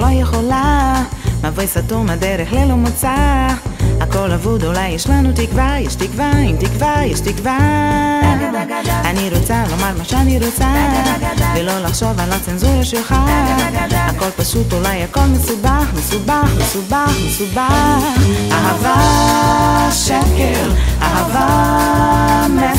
לא יכולה, מבוי סתום הדרך ללא מוצא, הכל עבוד, אולי יש לנו תקווה, יש תקווה, אם תקווה, יש תקווה. אני רוצה לומר מה שאני רוצה, ולא לחשוב על הצנזורה שלך, הכל פשוט, אולי הכל מסובך, מסובך, מסובך, מסובך. אהבה שקר, אהבה מסובך.